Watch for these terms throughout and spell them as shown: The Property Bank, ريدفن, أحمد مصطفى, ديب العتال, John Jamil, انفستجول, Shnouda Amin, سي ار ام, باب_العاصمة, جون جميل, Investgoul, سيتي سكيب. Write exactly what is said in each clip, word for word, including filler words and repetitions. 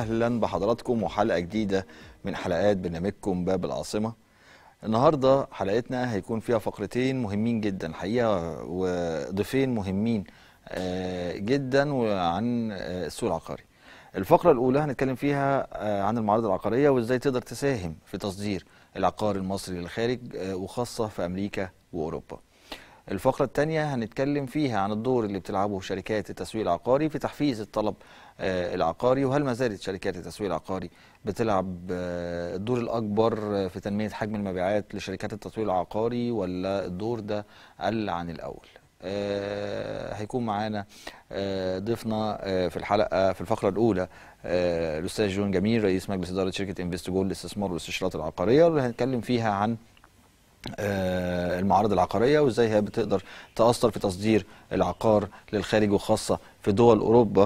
اهلا بحضراتكم وحلقه جديده من حلقات برنامجكم باب العاصمه. النهارده حلقتنا هيكون فيها فقرتين مهمين جدا الحقيقه وضيفين مهمين جدا وعن السوق العقاري. الفقره الاولى هنتكلم فيها عن المعارض العقاريه وازاي تقدر تساهم في تصدير العقار المصري للخارج وخاصه في امريكا واوروبا. الفقرة الثانية هنتكلم فيها عن الدور اللي بتلعبه شركات التسويق العقاري في تحفيز الطلب العقاري، وهل ما زالت شركات التسويق العقاري بتلعب الدور الأكبر في تنمية حجم المبيعات لشركات التسويق العقاري ولا الدور ده قل عن الأول. هيكون معانا ضيفنا في الحلقة في الفقرة الأولى الأستاذ جون جميل رئيس مجلس إدارة شركة انفستجول للاستثمار والاستشارات العقارية، اللي هنتكلم فيها عن المعارض العقارية وازاي هي بتقدر تأثر في تصدير العقار للخارج وخاصة في دول أوروبا،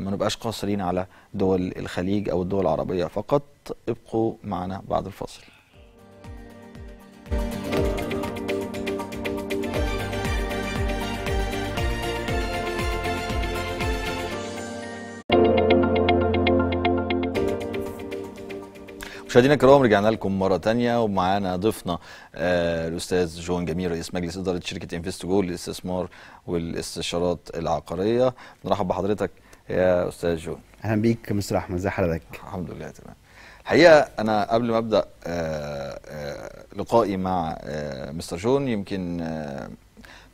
ما نبقاش قاصرين على دول الخليج أو الدول العربية فقط. ابقوا معنا بعد الفاصل. مشاهدينا الكرام رجعنا لكم مره ثانيه ومعانا ضيفنا آه الاستاذ جون جميل رئيس مجلس اداره شركه انفستجول للاستثمار والاستشارات العقاريه. نرحب بحضرتك يا استاذ جون. اهلا بيك مستر احمد، ازي حضرتك؟ الحمد لله تمام. الحقيقه انا قبل ما ابدا آه آه لقائي مع آه مستر جون، يمكن آه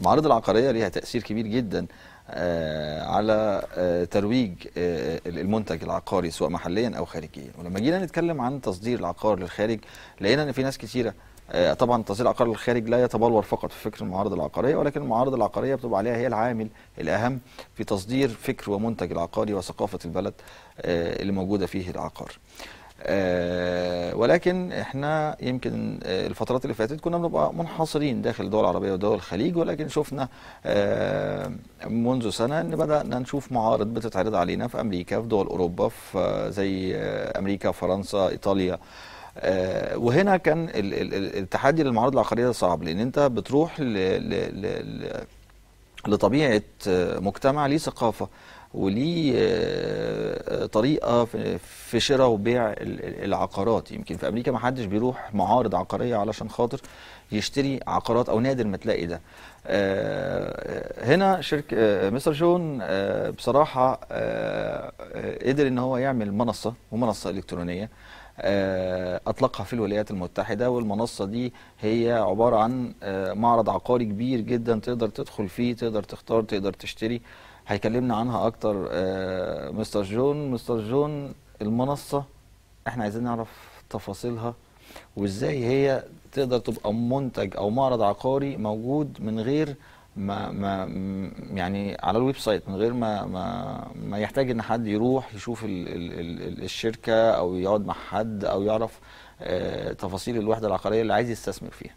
المعارض العقاريه ليها تاثير كبير جدا آه على آه ترويج آه المنتج العقاري سواء محليا او خارجيا، ولما جينا نتكلم عن تصدير العقار للخارج لقينا ان في ناس كثيره آه طبعا تصدير العقار للخارج لا يتبلور فقط في فكر المعارض العقاريه، ولكن المعارض العقاريه بتبقى عليها هي العامل الاهم في تصدير فكر ومنتج العقاري وثقافه البلد آه اللي موجوده فيه العقار. آه ولكن احنا يمكن آه الفترات اللي فاتت كنا بنبقى منحصرين داخل الدول العربيه ودول الخليج، ولكن شفنا آه منذ سنه ان بدانا نشوف معارض بتتعرض علينا في امريكا، في دول اوروبا، في زي آه امريكا، فرنسا، ايطاليا. آه وهنا كان التحدي للمعارض العقاريه صعب، لان انت بتروح ل ل ل لطبيعه مجتمع ليه ثقافه وليه طريقه في شراء وبيع العقارات. يمكن في امريكا ما حدش بيروح معارض عقاريه علشان خاطر يشتري عقارات، او نادر ما تلاقي ده. هنا شركه مستر جون بصراحه قدر ان هو يعمل منصه ومنصه الكترونيه أطلقها في الولايات المتحدة، والمنصة دي هي عبارة عن معرض عقاري كبير جدا تقدر تدخل فيه، تقدر تختار، تقدر تشتري. هيكلمنا عنها أكتر مستر جون. مستر جون، المنصة احنا عايزين نعرف تفاصيلها وازاي هي تقدر تبقى منتج أو معرض عقاري موجود من غير ما ما يعني على الويب سايت، من غير ما ما, ما يحتاج ان حد يروح يشوف ال ال ال الشركه او يقعد مع حد او يعرف آه تفاصيل الوحده العقاريه اللي عايز يستثمر فيها.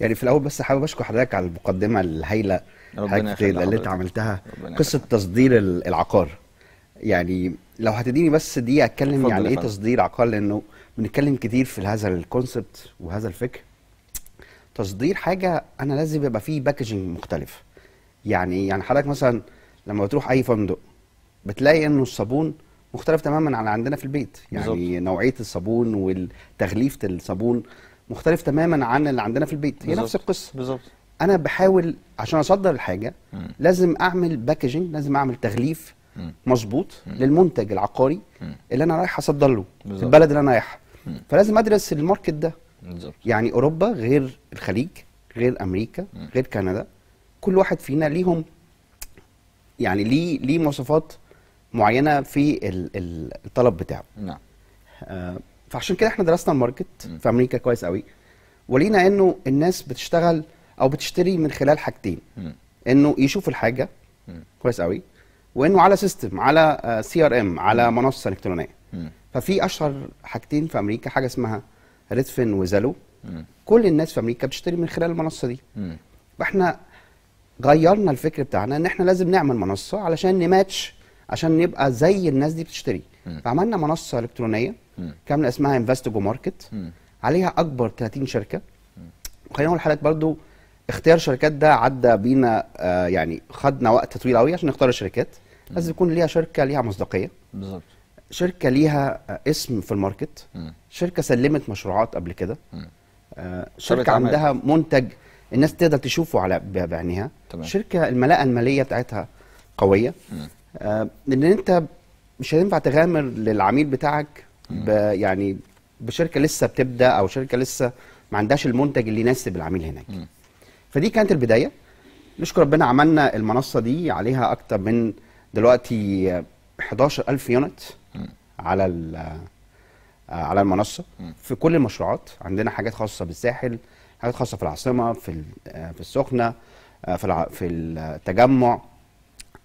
يعني في الاول بس حابب اشكر حضرتك على المقدمه الهايله اللي انت عملتها، قصه تصدير العقار. يعني لو هتديني بس دي اتكلم يعني ايه تصدير عقار، لانه بنتكلم كتير في هذا الكونسبت وهذا الفكر. تصدير حاجه انا لازم يبقى فيه باكجنج مختلف. يعني يعني حضرتك مثلا لما بتروح اي فندق بتلاقي انه الصابون مختلف تماما عن عندنا في البيت، يعني بالزبط. نوعيه الصابون والتغليفه الصابون مختلف تماما عن اللي عندنا في البيت، هي نفس القصه بالظبط. انا بحاول عشان اصدر الحاجه م. لازم اعمل باكجنج، لازم اعمل تغليف مظبوط للمنتج العقاري م. اللي انا رايح اصدر له في البلد اللي انا رايحها، فلازم ادرس الماركت ده بالزبط. يعني اوروبا غير الخليج، غير امريكا، م. غير كندا. كل واحد فينا ليهم يعني ليه ليه مواصفات معينه في ال ال الطلب بتاعه. نعم. آه فعشان كده احنا درسنا الماركت م. في امريكا كويس قوي، ولينا انه الناس بتشتغل او بتشتري من خلال حاجتين، م. انه يشوف الحاجه م. كويس قوي، وانه على سيستم، على سي ار ام، على منصه الكترونيه. م. ففي اشهر حاجتين في امريكا، حاجه اسمها ريدفن وزالو. مم. كل الناس في امريكا بتشتري من خلال المنصه دي. مم. فاحنا غيرنا الفكر بتاعنا ان احنا لازم نعمل منصه علشان نماتش، عشان نبقى زي الناس دي بتشتري. مم. فعملنا منصه الكترونيه كامله اسمها انفستجو ماركت، عليها اكبر ثلاثين شركه. خلينا نقول لحضرتك برضو اختيار الشركات ده عدى بينا آه يعني خدنا وقت طويل قوي عشان نختار الشركات. مم. لازم يكون ليها شركه ليها مصداقيه بالظبط. شركه ليها اسم في الماركت، شركه سلمت مشروعات قبل كده، شركه عندها منتج الناس تقدر تشوفه على بعينها، شركه الملاءه الماليه بتاعتها قويه، ان انت مش هينفع تغامر للعميل بتاعك يعني بشركه لسه بتبدا او شركه لسه ما عندهاش المنتج اللي يناسب العميل هناك. فدي كانت البدايه. نشكر ربنا عملنا المنصه دي عليها اكتر من دلوقتي احداشر الف يونت على على المنصه في كل المشروعات. عندنا حاجات خاصه بالساحل، حاجات خاصه في العاصمه، في في السخنه، في في التجمع،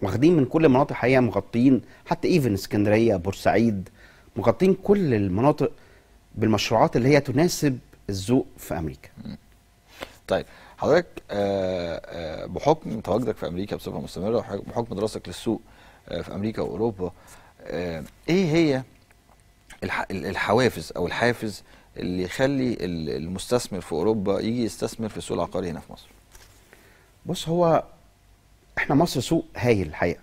واخدين من كل المناطق حقيقه، مغطيين حتى ايفن اسكندريه، بورسعيد، مغطين كل المناطق بالمشروعات اللي هي تناسب الذوق في امريكا. طيب حضرتك بحكم تواجدك في امريكا بصفه مستمره وبحكم دراستك للسوق في امريكا واوروبا، ايه هي الحوافز او الحافز اللي يخلي المستثمر في اوروبا يجي يستثمر في السوق العقاري هنا في مصر؟ بص، هو احنا مصر سوق هايل الحقيقه،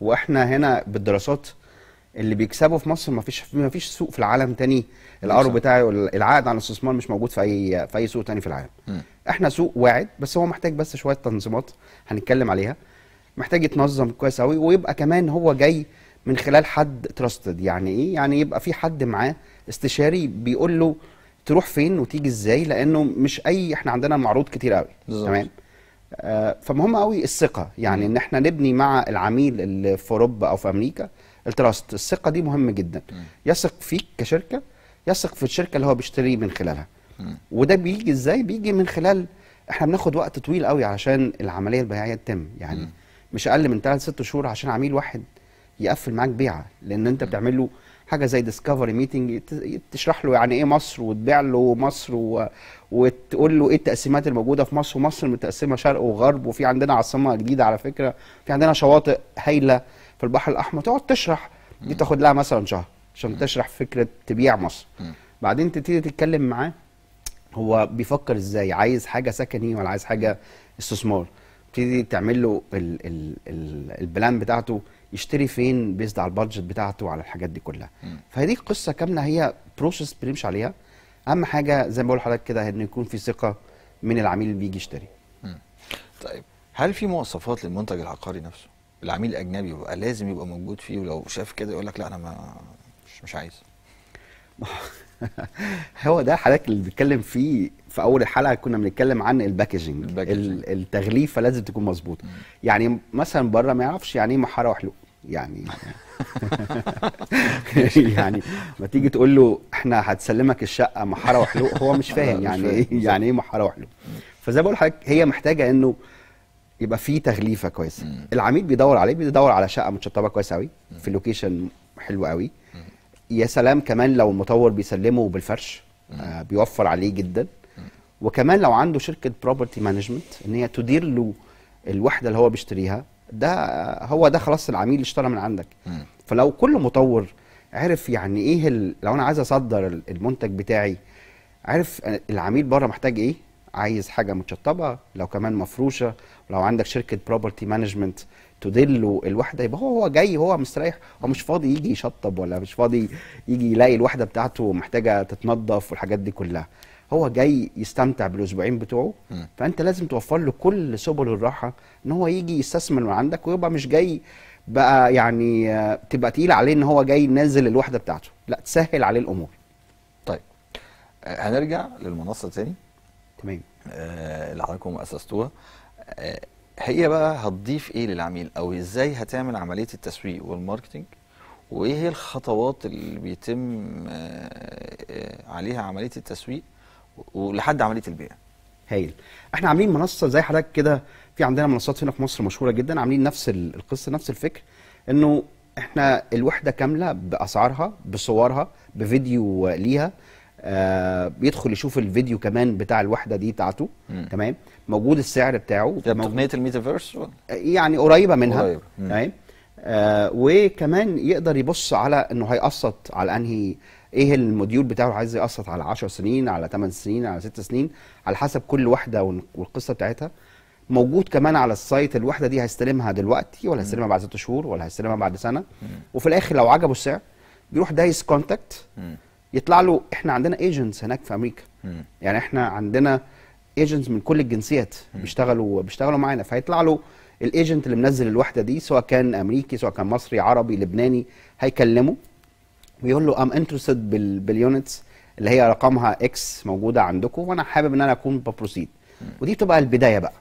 واحنا هنا بالدراسات اللي بيكسبوا في مصر ما فيش ما فيش سوق في العالم تاني الار بتاعه، العائد على الاستثمار مش موجود في اي في اي سوق تاني في العالم. م. احنا سوق واعد، بس هو محتاج بس شويه تنظيمات هنتكلم عليها، محتاج يتنظم كويس قوي، ويبقى كمان هو جاي من خلال حد تراستد. يعني ايه؟ يعني يبقى في حد معاه استشاري بيقول له تروح فين وتيجي ازاي، لانه مش اي احنا عندنا معروض كتير قوي. تمام. آه فمهم قوي الثقه، يعني م. ان احنا نبني مع العميل اللي في اوروبا او في امريكا التراست، الثقه دي مهمه جدا. م. يثق فيك كشركه، يثق في الشركه اللي هو بيشتري من خلالها. م. وده بيجي ازاي؟ بيجي من خلال احنا بناخد وقت طويل قوي علشان العمليه البيعيه تتم، يعني م. مش اقل من تلات لست شهور عشان عميل واحد يقفل معاك بيعه، لان انت بتعمل له حاجه زي ديسكفري ميتنج، تشرح له يعني ايه مصر وتبيع له مصر و... وتقول له ايه التقسيمات الموجوده في مصر، ومصر متقسمه شرق وغرب، وفي عندنا عاصمه جديده على فكره، في عندنا شواطئ هايله في البحر الاحمر. تقعد تشرح، دي تاخد لها مثلا شهر عشان تشرح فكره تبيع مصر. بعدين تبتدي تتكلم معاه هو بيفكر ازاي، عايز حاجه سكني ولا عايز حاجه استثمار، تبتدي تعمل له ال ال ال البلان بتاعته، يشتري فين بيزد على البادجت بتاعته وعلى الحاجات دي كلها. فهذه قصه كامله، هي بروسيس بنمشي عليها. اهم حاجه زي ما بقول لحضرتك كده ان يكون في ثقه من العميل اللي بيجي يشتري. مم. طيب هل في مواصفات للمنتج العقاري نفسه؟ العميل الاجنبي بيبقى لازم يبقى موجود فيه، ولو شاف كده يقول لك لا انا ما مش, مش عايز. هو ده حضرتك اللي بنتكلم فيه في اول الحلقه، كنا بنتكلم عن الباكجنج، التغليفه لازم تكون مظبوطه. يعني مثلا بره ما يعرفش يعني ايه محاره وحلوق، يعني يعني ما تيجي تقول له احنا هتسلمك الشقه محاره وحلوق، هو مش فاهم يعني ايه يعني ايه محاره وحلوق. فزي ما بقول لحضرتك هي محتاجه انه يبقى في تغليفه كويسه. العميل بيدور عليه بيدور على شقه متشطبه كويس قوي في اللوكيشن حلو قوي. يا سلام كمان لو المطور بيسلمه بالفرش، آه بيوفر عليه جدا. وكمان لو عنده شركه بروبرتي مانجمنت ان هي تدير له الوحده اللي هو بيشتريها، ده هو ده خلاص العميل اشترى من عندك. فلو كل مطور عرف يعني ايه ال... لو انا عايز اصدر المنتج بتاعي، عارف العميل بره محتاج ايه، عايز حاجه متشطبه، لو كمان مفروشه، لو عندك شركه بروبرتي مانجمنت تدله الوحده، يبقى هو هو جاي، هو مستريح، هو مش فاضي يجي يشطب ولا مش فاضي يجي يلاقي الوحده بتاعته محتاجه تتنظف والحاجات دي كلها، هو جاي يستمتع بالاسبوعين بتوعه. م. فانت لازم توفر له كل سبل الراحه ان هو يجي يستثمر من عندك، ويبقى مش جاي بقى يعني تبقى تقيله عليه ان هو جاي نازل الوحده بتاعته، لا تسهل عليه الامور. طيب هنرجع للمنصه تاني. تمام. آه اللي حضراتكم اسستوها، آه هي بقى هتضيف ايه للعميل، او ازاي هتعمل عمليه التسويق والماركتنج، وايه هي الخطوات اللي بيتم آه عليها عمليه التسويق ولحد عمليه البيع؟ هايل. احنا عاملين منصه زي حضرتك كده، في عندنا منصات هنا في مصر مشهوره جدا عاملين نفس القصه نفس الفكر، انه احنا الوحده كامله باسعارها بصورها بفيديو ليها، آه بيدخل يشوف الفيديو كمان بتاع الوحده دي بتاعته. تمام. موجود السعر بتاعه، تقنيه الميتافيرس يعني قريبه منها. تمام. آه وكمان يقدر يبص على انه هيقسط على انهي، ايه الموديول بتاعه، عايز يقسط على عشر سنين، على تمن سنين، على ست سنين، على حسب كل وحده والقصه بتاعتها. موجود كمان على السايت الوحده دي هيستلمها دلوقتي ولا هيستلمها بعد ست شهور ولا هيستلمها بعد سنه، وفي الاخر لو عجبه السعر بيروح دايس كونتاكت يطلع له احنا عندنا ايجنتس هناك في امريكا، يعني احنا عندنا ايجنتس من كل الجنسيات بيشتغلوا بيشتغلوا معانا، فهيطلع له الايجنت اللي منزل الوحده دي سواء كان امريكي سواء كان مصري عربي لبناني، هيكلمه ويقول له ام انترستد باليونتس اللي هي رقمها اكس موجوده عندكم وانا حابب ان انا اكون ببروسيد. ودي بتبقى البدايه بقى،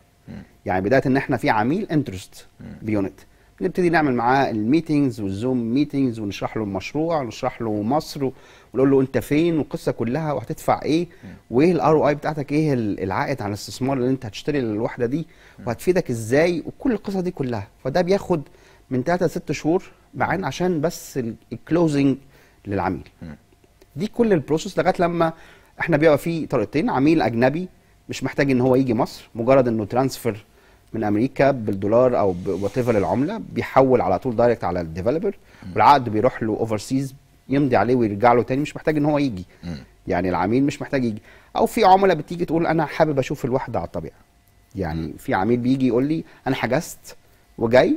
يعني بدايه ان احنا في عميل انترست بيونت، نبتدي نعمل معاه الميتنجز والزوم ميتنجز ونشرح له المشروع ونشرح له مصر ونقول له انت فين والقصه كلها وهتدفع ايه وايه الار او اي بتاعتك، ايه العائد على الاستثمار اللي انت هتشتري الوحده دي وهتفيدك ازاي وكل القصه دي كلها. فده بياخد من ثلاثة لستة شهور معانا عشان بس الكلوزنج للعميل. دي كل البروسيس لغايه لما احنا بيبقى في طريقتين، عميل اجنبي مش محتاج ان هو يجي مصر، مجرد انه ترانسفير من امريكا بالدولار او وات ايفر العمله بيحول على طول دايركت على الديفلوبر والعقد بيروح له اوفرسيز يمضي عليه ويرجع له تاني، مش محتاج ان هو يجي. مم. يعني العميل مش محتاج يجي. او في عملاء بتيجي تقول انا حابب اشوف الوحده على الطبيعه، يعني مم. في عميل بيجي يقول لي انا حجزت وجاي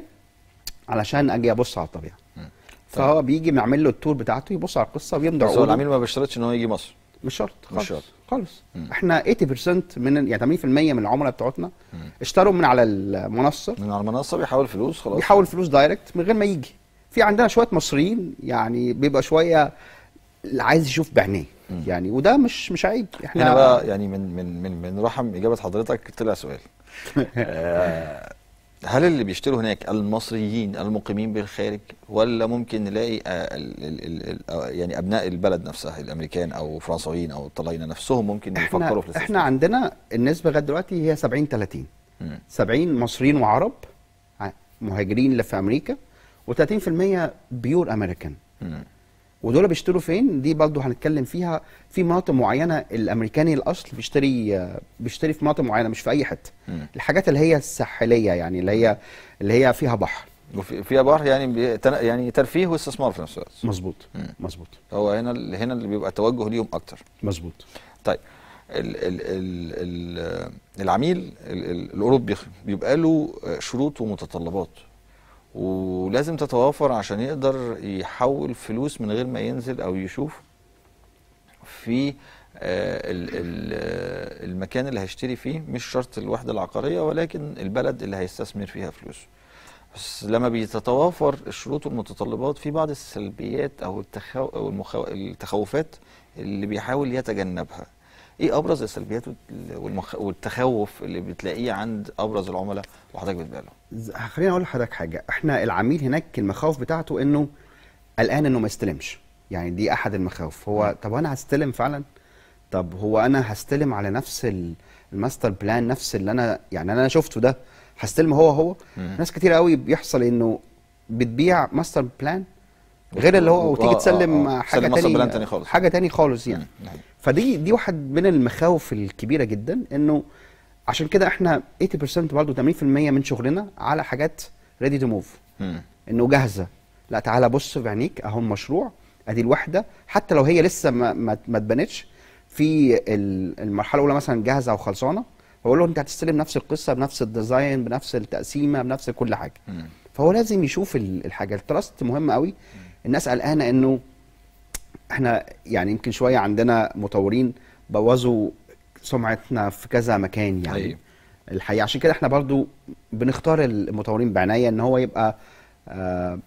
علشان اجي ابص على الطبيعه. مم. فهو بيجي معمل له التور بتاعته يبص على القصه ويمضي عقود. بس هو العميل ما بيشترطش ان هو يجي مصر؟ مش شرط خالص، مش شرط خالص. مم. احنا ثمانين بالمية من يعني ثمانين بالمية من العملاء بتوعتنا اشتروا من على المنصه، من على المنصه بيحول فلوس خلاص، بيحول فلوس دايركت من غير ما يجي. في عندنا شويه مصريين يعني بيبقى شويه عايز يشوف بعينيه يعني، وده مش مش عيب. احنا هنا بقى يعني من من من من رحم اجابه حضرتك طلع سؤال. آه هل اللي بيشتروا هناك المصريين المقيمين بالخارج ولا ممكن نلاقي ال ال ال يعني ابناء البلد نفسها، الامريكان او الفرنساويين او الطلينه نفسهم ممكن يفكروا في الاستثمار؟ احنا عندنا النسبه لغايه دلوقتي هي سبعين ثلاثين، سبعين مصريين وعرب مهاجرين في امريكا وثلاثين بالمية بيور امريكان. ودول بيشتروا فين؟ دي برضه هنتكلم فيها. في مناطق معينه الامريكاني الاصل بيشتري بيشتري في مناطق معينه مش في اي حته، الحاجات اللي هي الساحليه يعني اللي هي اللي هي فيها بحر، فيها بحر يعني يعني ترفيه واستثمار في نفس الوقت. مظبوط مظبوط، هو هنا هنا اللي بيبقى توجه ليهم اكتر. مظبوط. طيب ال ال ال ال العميل الاوروبي بيبقى له شروط ومتطلبات ولازم تتوافر عشان يقدر يحول فلوس من غير ما ينزل او يشوف في المكان اللي هيشتري فيه، مش شرط الوحده العقاريه ولكن البلد اللي هيستثمر فيها فلوسه. بس لما بيتتوافر الشروط والمتطلبات في بعض السلبيات او التخو... او المخو... التخوفات اللي بيحاول يتجنبها. ايه ابرز السلبيات والمخ... والتخوف اللي بتلاقيه عند ابرز العملاء وحضرتك بتبقى له؟ خليني اقول لحضرتك حاجه، احنا العميل هناك المخاوف بتاعته انه قلقان انه ما يستلمش، يعني دي احد المخاوف. هو م. طب انا هستلم فعلا؟ طب هو انا هستلم على نفس الماستر بلان، نفس اللي انا يعني انا شفته ده هستلم هو هو؟ م. ناس كتير قوي بيحصل انه بتبيع ماستر بلان غير اللي هو وتيجي تسلم آه آه. حاجه تاني خالص، حاجه تاني خالص يعني. م. فدي دي واحد من المخاوف الكبيره جدا، انه عشان كده احنا ثمانين بالمية برضه ثمانين بالمية من شغلنا على حاجات ريدي تو موف، انه جاهزه. لا تعالى بص بعينيك اهو المشروع، ادي الوحده حتى لو هي لسه ما ما, ما اتبنتش في المرحله الاولى مثلا جاهزه او خلصانه، بقول له انت هتستلم نفس القصه بنفس الديزاين بنفس التقسيمه بنفس كل حاجه. مم. فهو لازم يشوف الحاجه. التراست مهم قوي. الناس قلقانه انه احنا يعني يمكن شويه عندنا مطورين بوظوا سمعتنا في كذا مكان يعني. أيه. الحقيقه عشان كده احنا برضو بنختار المطورين بعنايه ان هو يبقى آه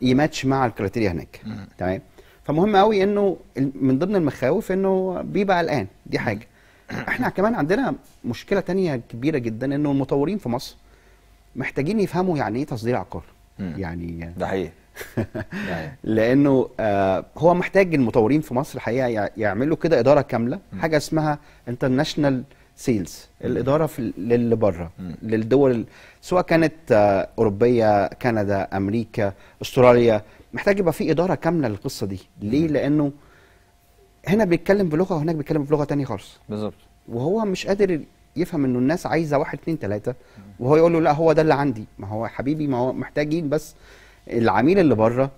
يماتش مع الكريتيريا هناك. تمام. فمهم قوي انه من ضمن المخاوف انه بيبقى قلقان، دي حاجه. احنا كمان عندنا مشكله تانية كبيره جدا، انه المطورين في مصر محتاجين يفهموا يعني ايه تصدير عقار. يعني ده حقيقي. لانه آه هو محتاج المطورين في مصر الحقيقه يعملوا كده اداره كامله، حاجه اسمها انترناشونال سيلز، الاداره في للي بره للدول سواء كانت آه اوروبيه، كندا، امريكا، استراليا. محتاج يبقى في اداره كامله للقصه دي. ليه؟ لانه هنا بيتكلم بلغه وهناك بيتكلم بلغه ثانيه خالص. بالظبط. وهو مش قادر يفهم انه الناس عايزه واحد اتنين ثلاثه، وهو يقول له لا هو ده اللي عندي. ما هو حبيبي، ما هو محتاجين، بس العميل اللي بره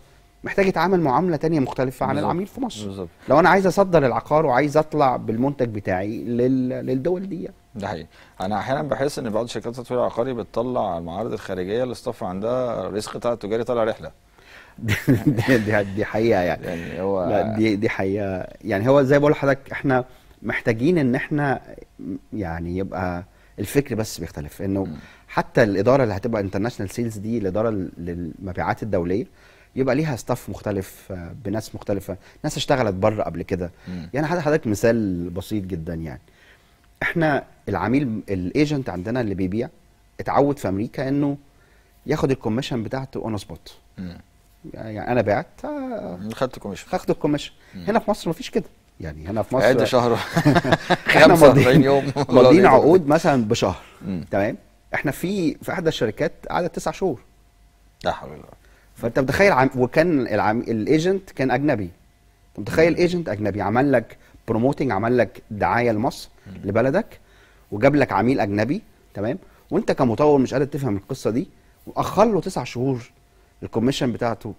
محتاج يتعامل معامله تانية مختلفه عن العميل في مصر. بالظبط. لو انا عايز اصدر العقار وعايز اطلع بالمنتج بتاعي لل... للدول دي. ده حقيقي. انا احيانا بحس ان بعض شركات التطوير العقاري بتطلع المعارض الخارجيه اللي الصف عندها الريسك بتاع التجاري طالع رحله. دي, دي حقيقه يعني, يعني هو لا دي دي حقيقه يعني. هو زي ما بقول لحضرتك احنا محتاجين ان احنا يعني يبقى الفكر بس بيختلف, انه حتى الاداره اللي هتبقى انترناشونال سيلز دي الاداره للمبيعات الدوليه يبقى ليها ستاف مختلف بناس مختلفه, ناس اشتغلت بره قبل كده. يعني حضرتك مثال بسيط جدا يعني, احنا العميل الايجنت عندنا اللي بيبيع اتعود في امريكا انه ياخد الكوميشن بتاعته اون سبوت, يعني انا بعت خدت الكوميشن خدت الكوميشن. هنا في مصر مفيش كده يعني, هنا في مصر عد شهر احنا ماضيين يوم ماضيين عقود مثلا بشهر, تمام. احنا في في احدى الشركات قعدت تسع شهور. لا حول ولا قوه. فانت متخيل, وكان الايجنت كان اجنبي, انت متخيل ايجنت اجنبي عمل لك بروموتنج, عمل لك دعايه لمصر لبلدك وجاب لك عميل اجنبي, تمام, وانت كمطور مش قادر تفهم القصه دي واخر له تسع شهور الكوميشن بتاعته.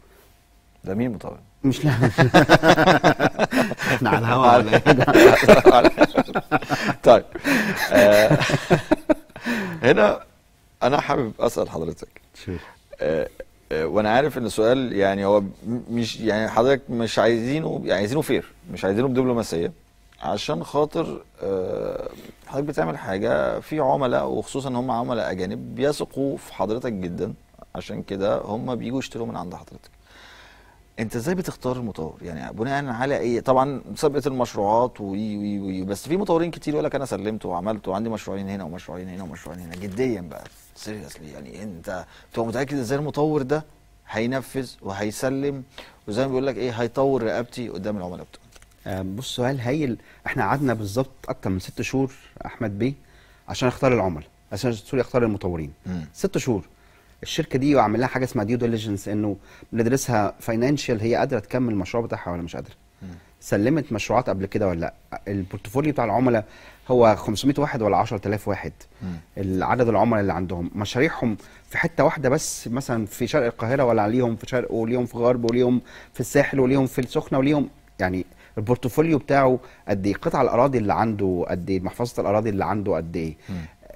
ده مين مطور؟ مش لا احنا على الهوا ولا ايه؟ طيب آه هنا انا حابب اسال حضرتك آه آه وانا عارف ان السؤال يعني هو مش يعني حضرتك مش عايزينه, يعني عايزينه فير, مش عايزينه بدبلوماسيه, عشان خاطر آه حضرتك بتعمل حاجه في عملاء وخصوصا هم عملاء اجانب بيثقوا في حضرتك جدا, عشان كده هم بييجوا يشتروا من عند حضرتك. انت ازاي بتختار المطور؟ يعني بناء على ايه؟ طبعا مسابقه المشروعات وي وي وي بس في مطورين كتير يقول لك انا سلمت وعملت وعندي مشروعين هنا ومشروعين هنا ومشروعين هنا. جديا بقى سيريسلي, يعني انت بتبقى متاكد ازاي المطور ده هينفذ وهيسلم وزي ما بيقول لك ايه هيطور رقبتي قدام العملاء بتوعه؟ بص, سؤال هايل. احنا قعدنا بالظبط اكتر من ست شهور احمد بيه عشان اختار العملاء, عشان سوري اختار المطورين. مم. ست شهور الشركه دي وعمل لها حاجه اسمها ديو ديليجنس, انه بندرسها فاينانشال, هي قادره تكمل المشروع بتاعها ولا مش قادره, سلمت مشروعات قبل كده ولا لا, البورتفوليو بتاع العملاء هو خمسمائة واحد ولا عشرة آلاف واحد, العدد العملاء اللي عندهم, مشاريعهم في حته واحده بس مثلا في شرق القاهره ولا عليهم في شرق وليهم في غرب وليهم في الساحل وليهم في السخنه وليهم, يعني البورتفوليو بتاعه قد ايه, قطع الاراضي اللي عنده قد ايه, محفظه الاراضي اللي عنده قد ايه.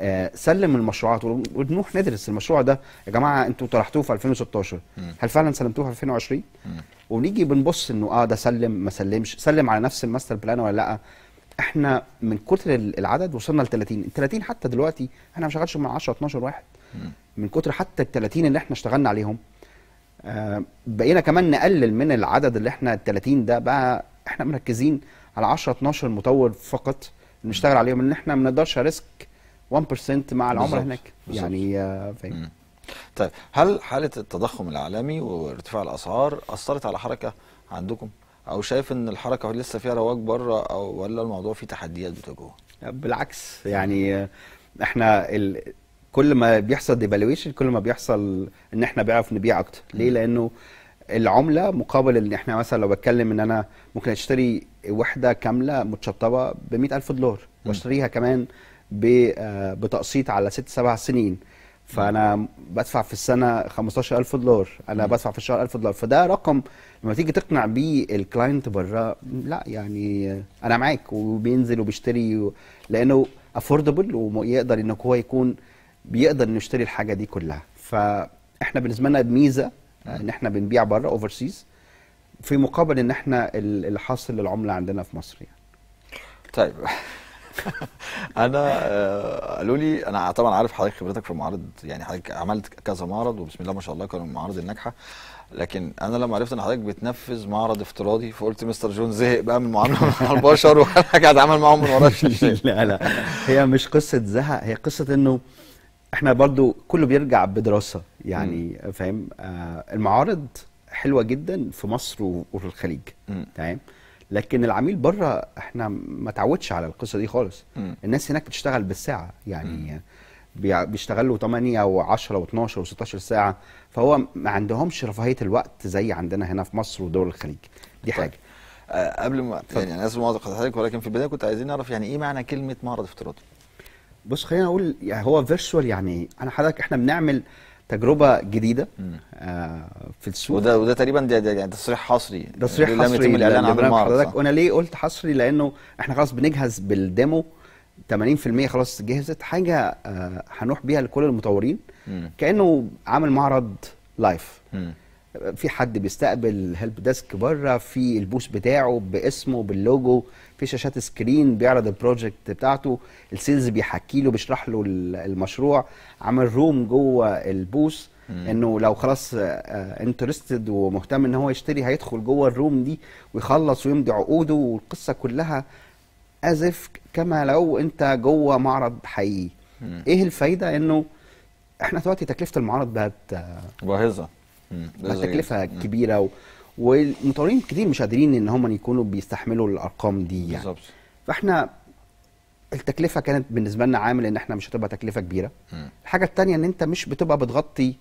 آه سلم المشروعات ونروح ندرس المشروع ده يا جماعه انتوا طرحتوه في ألفين وستاشر, هل فعلا سلمتوه في ألفين وعشرين؟ ونيجي بنبص انه اه ده سلم ما سلمش, سلم على نفس الماستر بلان ولا لا. احنا من كتر العدد وصلنا ل ثلاثين ثلاثين, حتى دلوقتي احنا ما شغالش مع عشرة اتناشر واحد. مم. من كتر حتى ال ثلاثين اللي احنا اشتغلنا عليهم آه بقينا كمان نقلل من العدد اللي احنا ال ثلاثين ده, بقى احنا مركزين على عشرة اتناشر مطور فقط نشتغل عليهم, ان احنا ما نقدرش ريسك واحد بالمية مع العملاء هناك يعني. فاهم. طيب هل حالة التضخم العالمي وارتفاع الأسعار أثرت على حركة عندكم؟ أو شايف إن الحركة لسه فيها رواج بره أو ولا الموضوع فيه تحديات بتواجهوها؟ بالعكس يعني احنا ال... كل ما بيحصل ديفالويشن كل ما بيحصل إن احنا بنعرف نبيع أكتر. ليه؟ لأنه العملة مقابل إن احنا مثلا لو بتكلم إن أنا ممكن أشتري وحدة كاملة متشطبة ب مية ألف دولار وأشتريها كمان بتقسيط على ست سبع سنين, فانا بدفع في السنه خمستاشر ألف دولار, انا بدفع في الشهر ألف دولار, فده رقم لما تيجي تقنع بيه الكلاينت بره لا يعني انا معاك, وبينزل وبيشتري لانه افوردبل ويقدر ان هو يكون بيقدر انه يشتري الحاجه دي كلها. فاحنا بالنسبه لنا ميزه ان احنا بنبيع بره اوفرسيز في مقابل ان احنا اللي حاصل للعمله عندنا في مصر يعني. طيب انا آه قالوا لي, انا طبعا عارف حضرتك خبرتك في المعارض, يعني حضرتك عملت كذا معرض وبسم الله ما شاء الله كانوا المعارض الناجحه, لكن انا لما عرفت ان حضرتك بتنفذ معرض افتراضي فقلت مستر جون زهق بقى من المعامله مع البشر وحاجه هتعامل معاهم من ورا الشاشه. لا لا هي مش قصه زهق, هي قصه انه احنا برضو كله بيرجع بدراسه يعني. فاهم. آه المعارض حلوه جدا في مصر وفي الخليج, تمام, لكن العميل بره احنا ما تعودش على القصه دي خالص. م. الناس هناك بتشتغل بالساعه يعني. م. بيشتغلوا تمانية وعشرة واتناشر وستاشر ساعه, فهو ما عندهمش رفاهيه الوقت زي عندنا هنا في مصر ودول الخليج. دي حاجه. أه قبل ما يعني انا اسف معذره حضرتك, ولكن في البدايه كنت عايزين نعرف يعني ايه معنى كلمه معرض افتراضي؟ بص خلينا اقول يعني هو فيرتشوال, يعني انا حضرتك احنا بنعمل تجربه جديده آه في السوق, وده وده تقريبا ده يعني تصريح حصري, ده تصريح حصري لم يتم الاعلان عن المعرض. وانا ليه قلت حصري؟ لانه احنا خلاص بنجهز بالديمو تمانين في المية خلاص جهزت حاجه آه هنروح بيها لكل المطورين. م. كانه عامل معرض لايف. في حد بيستقبل الهيلب ديسك بره، في البوث بتاعه باسمه باللوجو، في شاشات سكرين بيعرض البروجكت بتاعته، السيلز بيحكي له بيشرح له المشروع، عامل روم جوه البوث انه لو خلاص انترستد ومهتم ان هو يشتري هيدخل جوه الروم دي ويخلص ويمضي عقوده، والقصه كلها ازف كما لو انت جوه معرض حقيقي. ايه الفايده؟ انه احنا دلوقتي تكلفه المعرض بقت باهظه، بقت تكلفه كبيره و... والمطورين كتير مش قادرين ان هم يكونوا بيستحملوا الارقام دي يعني. بالظبط. فاحنا التكلفه كانت بالنسبه لنا عامل ان احنا مش هتبقى تكلفه كبيره. مم. الحاجه الثانيه ان انت مش بتبقى بتغطي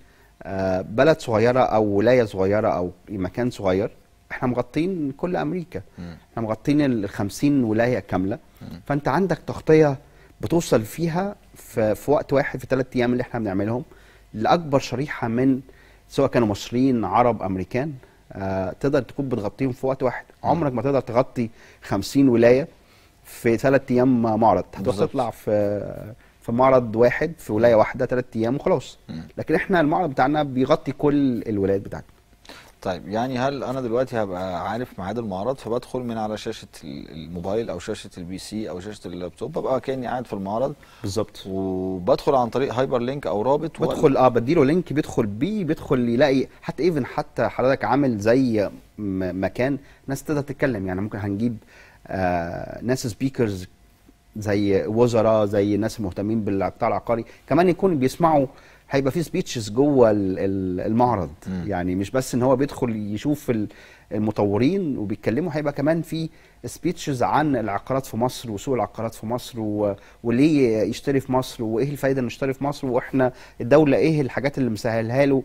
بلد صغيره او ولايه صغيره او مكان صغير، احنا مغطين كل امريكا. مم. احنا مغطين ال خمسين ولايه كامله. مم. فانت عندك تغطيه بتوصل فيها في, في وقت واحد في ثلاث ايام اللي احنا بنعملهم لاكبر شريحه من سواء كانوا مصريين عرب امريكان، آه، تقدر تكون بتغطيهم في وقت واحد. مم. عمرك ما تقدر تغطي خمسين ولايه في ثلاث ايام معرض، هتطلع في في معرض واحد في ولايه واحده ثلاث ايام وخلاص. مم. لكن احنا المعرض بتاعنا بيغطي كل الولايات بتاعتنا. طيب يعني هل انا دلوقتي هبقى عارف ميعاد المعرض فبدخل من على شاشه الموبايل او شاشه البي سي او شاشه اللابتوب ببقى كاني قاعد في المعرض؟ بالظبط. وبدخل عن طريق هايبر لينك او رابط بدخل و... اه بديله لينك بيدخل بيه، بيدخل يلاقي حتى ايفن حتى حضرتك عامل زي مكان ناس تقدر تتكلم، يعني ممكن هنجيب آه ناس سبيكرز زي وزراء زي ناس مهتمين بالقطاع العقاري كمان يكونوا بيسمعوا، هيبقى في سبيتشز جوه المعرض. مم. يعني مش بس ان هو بيدخل يشوف المطورين وبيتكلموا، هيبقى كمان في سبيتشز عن العقارات في مصر وسوق العقارات في مصر و... وليه يشتري في مصر وايه الفايده انه يشتري في مصر، واحنا الدوله ايه الحاجات اللي مسهلها له،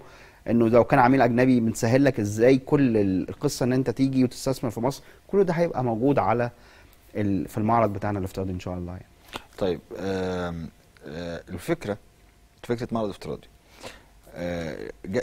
انه لو كان عميل اجنبي بنسهل لك ازاي كل القصه ان انت تيجي وتستثمر في مصر. كل ده هيبقى موجود على ال... في المعرض بتاعنا الافتراضي ان شاء الله يعني. طيب آه آه الفكره فكره معرض افتراضي، آه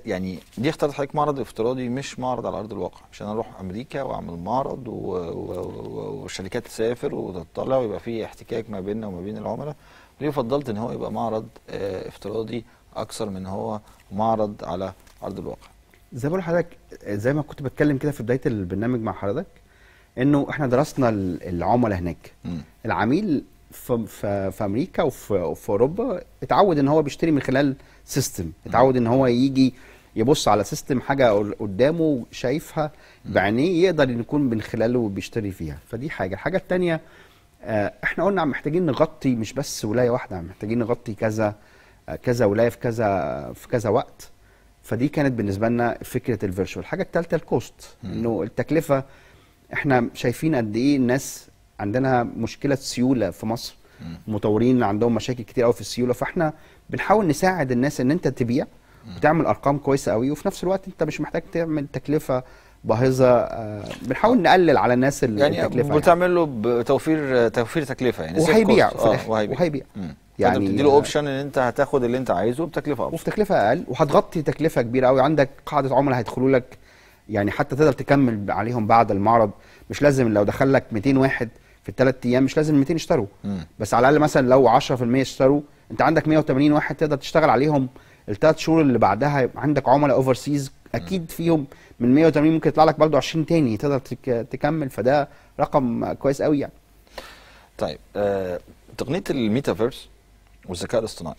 يعني دي اخترت حضرتك معرض افتراضي مش معرض على ارض الواقع، مش انا اروح امريكا واعمل معرض والشركات تسافر وتطلع ويبقى في احتكاك ما بيننا وما بين العملاء، ليه فضلت ان هو يبقى معرض آه افتراضي اكثر من هو معرض على ارض الواقع؟ زي ما بقول لحضرتك، زي ما كنت بتكلم كده في بدايه البرنامج مع حضرتك، انه احنا درسنا العملاء هناك. م. العميل في في امريكا وفي اوروبا اتعود ان هو بيشتري من خلال سيستم، اتعود ان هو يجي يبص على سيستم حاجه قدامه شايفها بعينيه يقدر يكون من خلاله بيشتري فيها، فدي حاجه. الحاجه الثانيه احنا قلنا محتاجين نغطي مش بس ولايه واحده، محتاجين نغطي كذا كذا ولايه في كذا في كذا وقت، فدي كانت بالنسبه لنا فكره الفيرتشوال. الحاجه الثالثه الكوست، انه التكلفه احنا شايفين قد ايه الناس عندنا مشكله سيوله في مصر، مطورين عندهم مشاكل كتير قوي في السيوله، فاحنا بنحاول نساعد الناس ان انت تبيع وتعمل ارقام كويسه قوي وفي نفس الوقت انت مش محتاج تعمل تكلفه باهظه، بنحاول نقلل على الناس يعني التكلفه بتعمل له يعني. بتوفير توفير تكلفه يعني، وهيبيع في الاخر وهيبيع يعني، انت بتدي له اوبشن ان انت هتاخد اللي انت عايزه بتكلفه اقل وبتكلفه اقل وهتغطي تكلفه كبيره قوي. عندك قاعده عملاء هيدخلوا لك يعني حتى تقدر تكمل عليهم بعد المعرض، مش لازم لو دخل لك مئتين واحد في الثلاث ايام مش لازم مئتين يشتروا. م. بس على الاقل مثلا لو عشرة في المية اشتروا انت عندك مئة وثمانين واحد تقدر تشتغل عليهم الثلاث شهور اللي بعدها. عندك عملاء اوفر سيز اكيد فيهم من مئة وثمانين ممكن يطلع لك برضه عشرين تاني تقدر تكمل، فده رقم كويس قوي يعني. طيب آه، تقنيه الميتافيرس والذكاء الاصطناعي،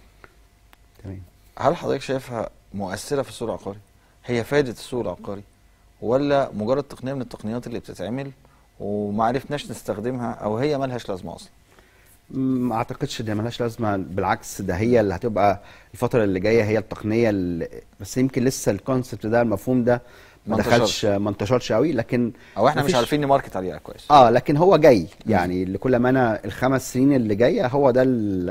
تمام، هل حضرتك شايفها مؤثره في السوق العقاري؟ هي فادت السوق العقاري ولا مجرد تقنيه من التقنيات اللي بتتعمل وما عرفناش نستخدمها او هي مالهاش لازمه اصلا؟ ما اعتقدش ان مالهاش لازمه، بالعكس ده هي اللي هتبقى الفتره اللي جايه هي التقنيه اللي... بس يمكن لسه الكونسبت ده المفهوم ده ما دخلش ما انتشرش قوي، لكن او احنا مش عارفين نماركت عليها كويس. اه لكن هو جاي يعني لكل ما انا الخمس سنين اللي جايه هو ده ال...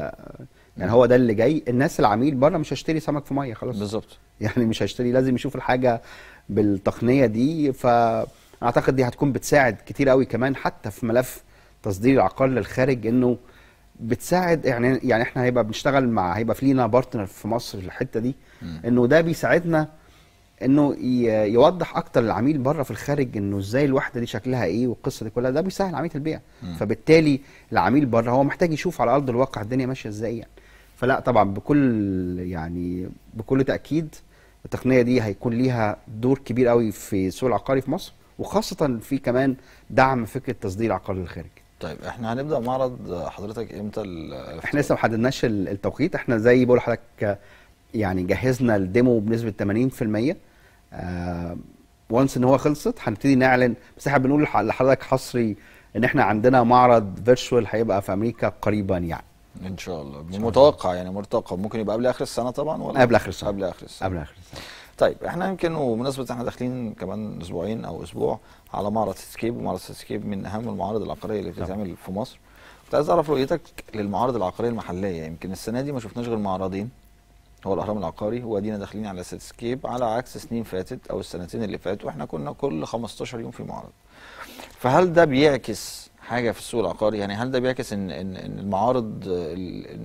يعني هو ده اللي جاي. الناس العميل بره مش هيشتري سمك في ميه خلاص. بالظبط. يعني مش هيشتري، لازم يشوف الحاجه بالتقنيه دي، فاعتقد دي هتكون بتساعد كتير قوي كمان حتى في ملف تصدير العقار للخارج، انه بتساعد يعني يعني احنا هيبقى بنشتغل مع هيبقى في لينا بارتنر في مصر الحته دي، انه ده بيساعدنا انه يوضح اكتر للعميل بره في الخارج انه ازاي الوحده دي شكلها ايه والقصه دي كلها، ده بيسهل عمليه البيع. م. فبالتالي العميل بره هو محتاج يشوف على ارض الواقع الدنيا ماشيه ازاي يعني. فلا طبعا بكل يعني بكل تاكيد التقنيه دي هيكون ليها دور كبير قوي في السوق العقاري في مصر، وخاصه في كمان دعم فكره تصدير العقاري للخارج. طيب احنا هنبدا معرض حضرتك امتى؟ احنا لسه ما حددناش التوقيت، احنا زي بقول لحضرتك يعني جهزنا الديمو بنسبه ثمانين بالمية. آه وانس ان هو خلصت هنبتدي نعلن، بس احنا بنقول لحضرتك حصري ان احنا عندنا معرض فيرتشوال هيبقى في امريكا قريبا يعني ان شاء الله. متوقع يعني مرتقب ممكن يبقى قبل اخر السنه طبعا ولا قبل اخر السنه؟ قبل اخر السنه قبل اخر السنه. طيب احنا يمكن وبمناسبه احنا داخلين كمان اسبوعين او اسبوع على معرض سيتي سكيب، ومعرض سيتي سكيب من اهم المعارض العقاريه اللي بتتعمل في مصر. كنت عايز اعرف رؤيتك للمعارض العقاريه المحليه، يمكن السنه دي ما شفناش غير معرضين، هو الاهرام العقاري وادينا داخلين على سيتي سكيب، على عكس سنين فاتت او السنتين اللي فاتوا احنا كنا كل خمستاشر يوم في معرض. فهل ده بيعكس حاجه في السوق العقاري؟ يعني هل ده بيعكس ان ان المعارض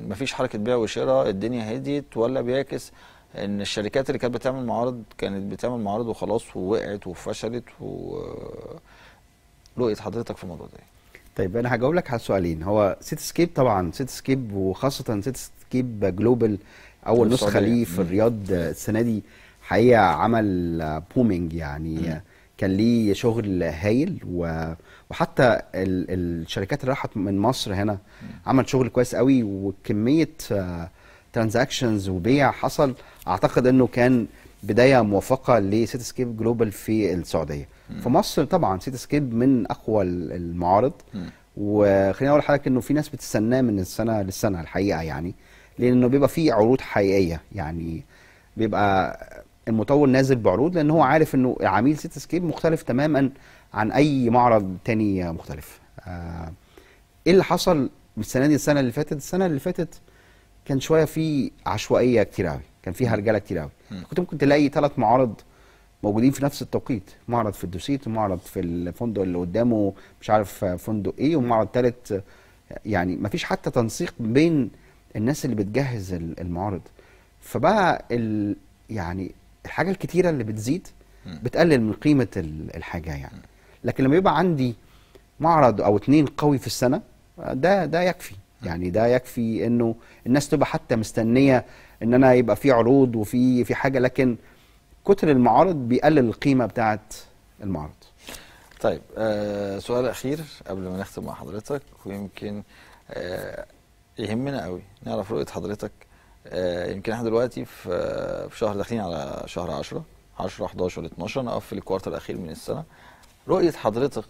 مفيش حركه بيع وشراء، الدنيا هديت، ولا بيعكس ان الشركات اللي كانت بتعمل معارض كانت بتعمل معارض وخلاص ووقعت وفشلت؟ و رؤيه حضرتك في الموضوع ده. طيب انا هجاوب لك على سؤالين، هو سيتي سكيب طبعا سيتي سكيب وخاصه سيتي سكيب جلوبال اول نسخه ليه في الرياض السنه دي حقيقه عمل بومينج يعني م. كان ليه شغل هايل، وحتى الشركات اللي راحت من مصر هنا عملت شغل كويس قوي، وكميه ترانزاكشنز وبيع حصل. اعتقد انه كان بدايه موفقه لسيتي سكيب جلوبال في السعوديه. م. في مصر طبعا سيتي سكيب من اقوى المعارض، وخليني اقول لحضرتك انه في ناس بتستناه من السنه للسنه الحقيقه، يعني لانه بيبقى فيه عروض حقيقيه، يعني بيبقى المطور نازل بعروض لان هو عارف انه عميل سيتي سكيب مختلف تماما عن اي معرض تاني مختلف. آه ايه اللي حصل السنه دي السنه اللي فاتت؟ السنه اللي فاتت كان شويه في عشوائيه كتير قوي، كان في هرجله كتير قوي، كنت ممكن تلاقي ثلاث معارض موجودين في نفس التوقيت، معرض في الدوسيت ومعرض في الفندق اللي قدامه مش عارف فندق ايه، ومعرض ثالث، يعني مفيش حتى تنسيق بين الناس اللي بتجهز المعارض. فبقى ال يعني الحاجه الكتيره اللي بتزيد بتقلل من قيمه الحاجه يعني. لكن لما يبقى عندي معرض او اتنين قوي في السنه ده ده يكفي، يعني ده يكفي انه الناس تبقى حتى مستنيه ان انا يبقى في عروض وفي في حاجه، لكن كتر المعارض بيقلل القيمه بتاعت المعرض. طيب آه سؤال اخير قبل ما نختم مع حضرتك، ويمكن آه يهمنا قوي نعرف رؤيه حضرتك. آه يمكن احنا دلوقتي في آه في شهر داخلين على شهر عشرة عشرة حداشر اتناشر، نقف في الكوارتر الاخير من السنه. رؤيه حضرتك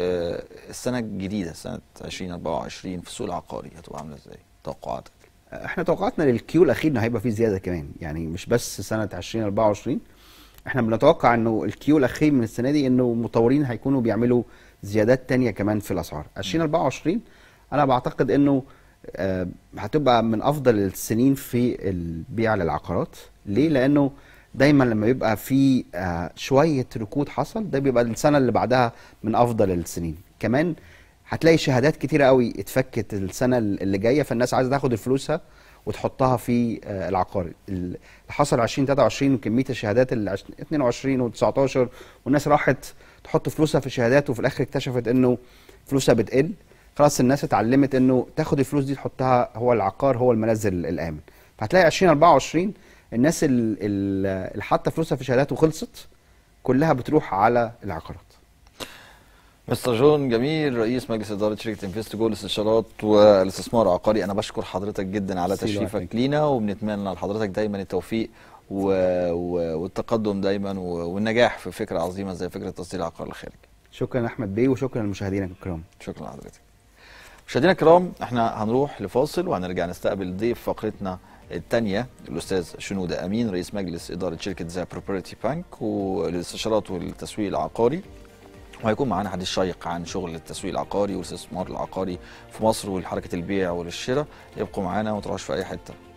آه السنه الجديده سنه ألفين وأربعة وعشرين في سوق العقاري هتبقى عامله ازاي؟ توقعاتك؟ احنا توقعاتنا للكيو الاخير انه هيبقى فيه زياده كمان، يعني مش بس سنه ألفين وأربعة وعشرين، احنا بنتوقع انه الكيو الاخير من السنه دي انه المطورين هيكونوا بيعملوا زيادات ثانيه كمان في الاسعار. ألفين وأربعة وعشرين انا بعتقد انه أه هتبقى من افضل السنين في البيع للعقارات. ليه؟ لانه دايما لما يبقى في أه شويه ركود حصل، ده بيبقى السنه اللي بعدها من افضل السنين. كمان هتلاقي شهادات كتيره قوي اتفكت السنه اللي جايه، فالناس عايزه تاخد فلوسها وتحطها في أه العقار. اللي حصل ألفين وتلاتة وعشرين وكميه الشهادات اللي اتنين وعشرين وتسعتاشر، والناس راحت تحط فلوسها في شهادات وفي الاخر اكتشفت انه فلوسها بتقل. خلاص الناس اتعلمت انه تاخد الفلوس دي تحطها، هو العقار هو المنزل الامن. فهتلاقي ألفين وأربعة وعشرين الناس اللي حاطه فلوسها في شهادات وخلصت كلها بتروح على العقارات. مستر جون جميل رئيس مجلس اداره شركه انفستجول للاستشارات والاستثمار العقاري، انا بشكر حضرتك جدا على تشريفك لينا، وبنتمنى لحضرتك دايما التوفيق و... و... والتقدم دايما و... والنجاح في فكره عظيمه زي فكره تصدير العقار الخارجي. شكرا احمد بيه، وشكرا لمشاهدينا الكرام. شكرا لحضرتك. مشاهدينا الكرام، احنا هنروح لفاصل وهنرجع نستقبل ضيف فقرتنا الثانيه الاستاذ شنوده امين رئيس مجلس اداره شركه ذا بروبرتي بانك للاستشارات والتسويق العقاري، وهيكون معانا حديث شيق عن شغل التسويق العقاري والاستثمار العقاري في مصر وحركه البيع والشراء. يبقوا معانا وما تروحوش في اي حته.